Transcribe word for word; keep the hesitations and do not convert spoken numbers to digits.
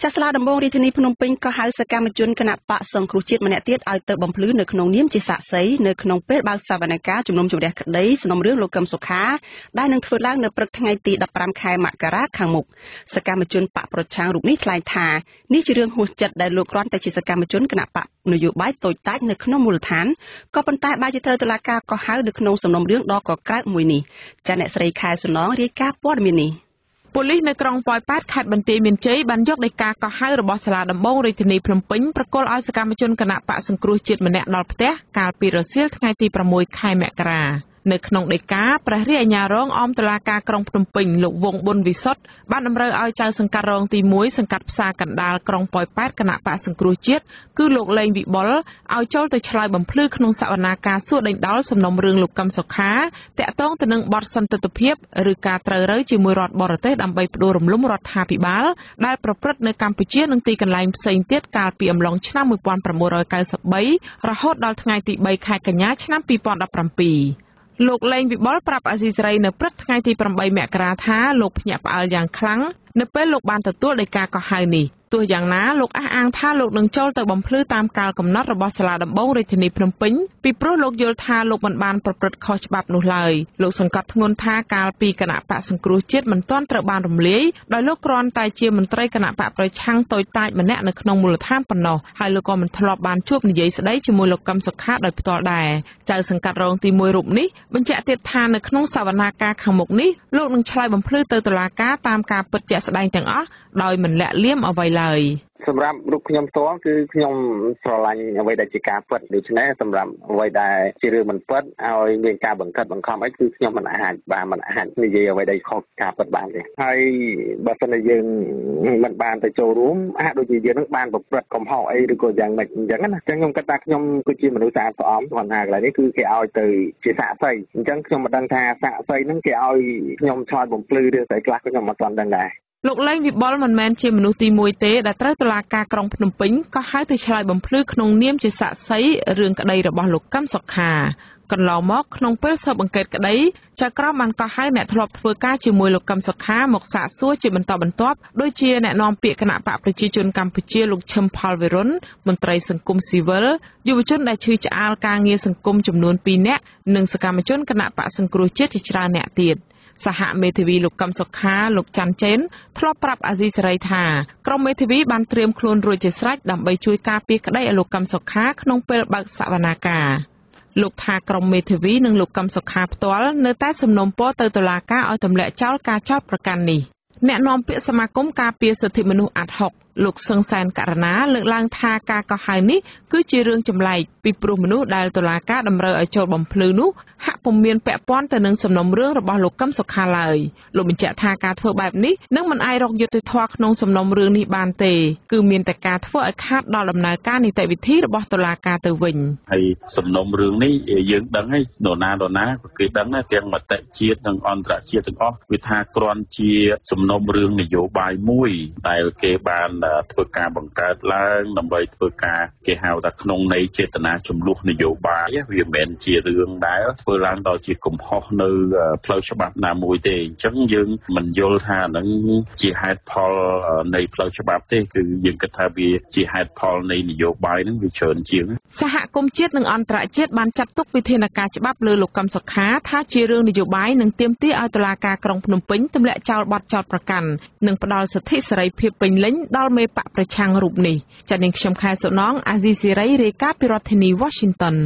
Just allowed a more written Pinka has a Camajun can at Pat Son Crucit Manetit, Alter Bomplu, Nocnonim, Chisasay, Nocnompet, Balsavanaka, Jumum Judek Lays, Nomru, Locum Sokha, Dining Fulang, the Protangati, the Pramkai Makara, Kamuk, Sakamajun, Pat Prochang, Rubit like Tai, Nichirum, who jet the look round that is a Camajun can at Pat, no you bite, toy tight, Nocnomultan, Cop and tight by the Turtleaka, Kohau, the Knows of Nomru, Dog or Crack Winnie, Janet's Ray Casalong, Recap, what mini. Police in Trong Poi Pat had Bantamin Jay, Banjok the Kaka, Bossala, and Bong Ritney Plumping, Procol as a Camachon cannot pass and cruise chit Manet Norpte, Calpiro Silt, Kaiti Pramoy Kaimakra. Nuknong the car, Prahria Yarong, Omtalaka, Krong Plumping, Look Wong Bon Visot, Banamra, our child and Karong Timois and Kapsak and Dal, Krong Poi Pat cannot pass and cruise chit, Kulok Lane Big Ball, our child the Chalab and Pluk Nung Savanaka, Sudan Dals and Nomrung Lukam Sokha, Tatong the Nung Borsan to the Piep, Ruka Trara, Jimurot Borate, and by Purum Lumrot Happy Ball, Dal Propret Nuk Campuchian and taken lime Saint Tet, Kalpium Long Chnam with one Pramora Kalsap Bay, Rahot Dal Tnati by Kakanyachnam Pipon of Prampi. Look lane with ball prop as his rain a pretty from by Macratha, look yap al young clang, Nepel look banter to the cacohani. To young na, look at Aunt Hallow and Cholter Bomplu Tam Calcom, not a bossala, the bone written a plumping. People look your tar, look and ban for good coach bab no lie. Looks and cut gunta, cal peak and pass and cruise chip and tontra bandum lay. The look round tie chim and trake and a paper chang toy tight manet and a knowmul tampano. High look on and top band chub the jays day chimulo comes a cat like Pitor die. Giles and cut round Timur Rupni, when chatted tan a knong savanaka hamokni. Look and chalibe and pluto to la cat, tam cap put just lighting up. Diamond let limb away. សម្រាប់រូបខ្ញុំផ្ទាល់គឺខ្ញុំស្រឡាញ់អ្វីដែលជាការពិតដូច្នេះសម្រាប់អ្វីដែលជារឿងមិនពិតឲ្យមានការបង្កើតបង្ខំអីគឺខ្ញុំមិនអាច លោកឡើងវិបលមិនមែនជាមនុស្សទីមួយទេដែលត្រូវតុលាការក្រុងភ្នំពេញក៏ហៅទៅឆ្លើយបំភ្លឺក្នុងនាមជាសាក្សីរឿងក្តីរបស់លោកកឹមសុខា កន្លងមកក្នុងពេលសពអង្កេតក្តីចក្រមបានក៏ហៅអ្នកធ្លាប់ធ្វើការជាមួយលោកកឹមសុខាមកសាកសួរជាបន្តបន្ទាប់ដូចជាអ្នកនាំពាក្យគណៈបកប្រជាជនកម្ពុជាលោកឈឹមផលវិរុនមន្ត្រីសង្គមស៊ីវិលយុវជនដែលឈ្មោះចអាលការងារសង្គមចំនួន សហមេធាវីលោកកឹមសុខាលោកចាន់ចេនធ្លាប់ប្រាប់អាស៊ីសេរីថាក្រុមមេធាវីបានត្រៀមខ្លួនរួចជាស្រេចដើម្បីជួយការពារក្តីឲ្យលោកកឹមសុខាក្នុងពេលបើកសវនាការ លោកថាក្រុមមេធាវីនិងលោកកឹមសុខាផ្ទាល់នៅតែសំណូមពរទៅតុលាការឲ្យទម្លាក់ចោលការចោទប្រកាន់នេះ អ្នកនាំពាក្យសមាគមការពារសិទ្ធិមនុស្សអាត់ហុកលោកសឹងសែនកណ្ណាលើកឡើងថាការកោះហៅនេះគឺជារឿងចម្លែកពីព្រោះមនុស្សដែលតុលាការតម្រូវឲ្យចូលបំភ្លឺនោះហាក់ពុំមានពាក់ព័ន្ធទៅនឹងសំណុំរឿងរបស់លោកកឹមសុខាឡើយលោកបញ្ជាក់ថាការធ្វើបែបនេះនឹងមិនអាចរកយុត្តិធម៌ក្នុងសំណុំរឿងនេះបានទេគឺមានតែការធ្វើឲ្យខាតដល់ដំណើរការនីតិវិធីរបស់តុលាការទៅវិញហើយសំណុំរឿងនេះ នយោបាយមួយដែលគេបានធ្វើការបង្កើតឡើងដើម្បីធ្វើការបង្កើតឡើងដើម្បីធ្វើការគេហៅថាក្នុងន័យចេតនាចំនួននយោបាយវាមិនមែនជារឿងដែលធ្វើឡើងដោយជាកំហុសនៅផ្លូវច្បាប់ណាមួយទេអញ្ចឹងយើងមិនយល់ថានឹងជាហេតុផលនៃផ្លូវច្បាប់ទេគឺយើងគិតថាវាជាហេតុផលនៃនយោបាយនឹងវាច្រើនជាងសហគមន៍ជាតិនឹងអន្តរជាតិបានចាត់ទុកវិធានការច្បាប់លើលោកកឹមសុខាថាជារឿងនយោបាយនឹងទាមទារឲ្យតុលាការក្រុងភ្នំពេញទម្លាក់ចោលបទចោទប្រកាន់ និងផ្ដាល់សិទ្ធិសេរីភាពពេញលេញដល់មេបកប្រឆាំងរូបនេះចាត់នាងខ្ញុំខែសំណងរាយការណ៍ពីរដ្ឋធានី Washington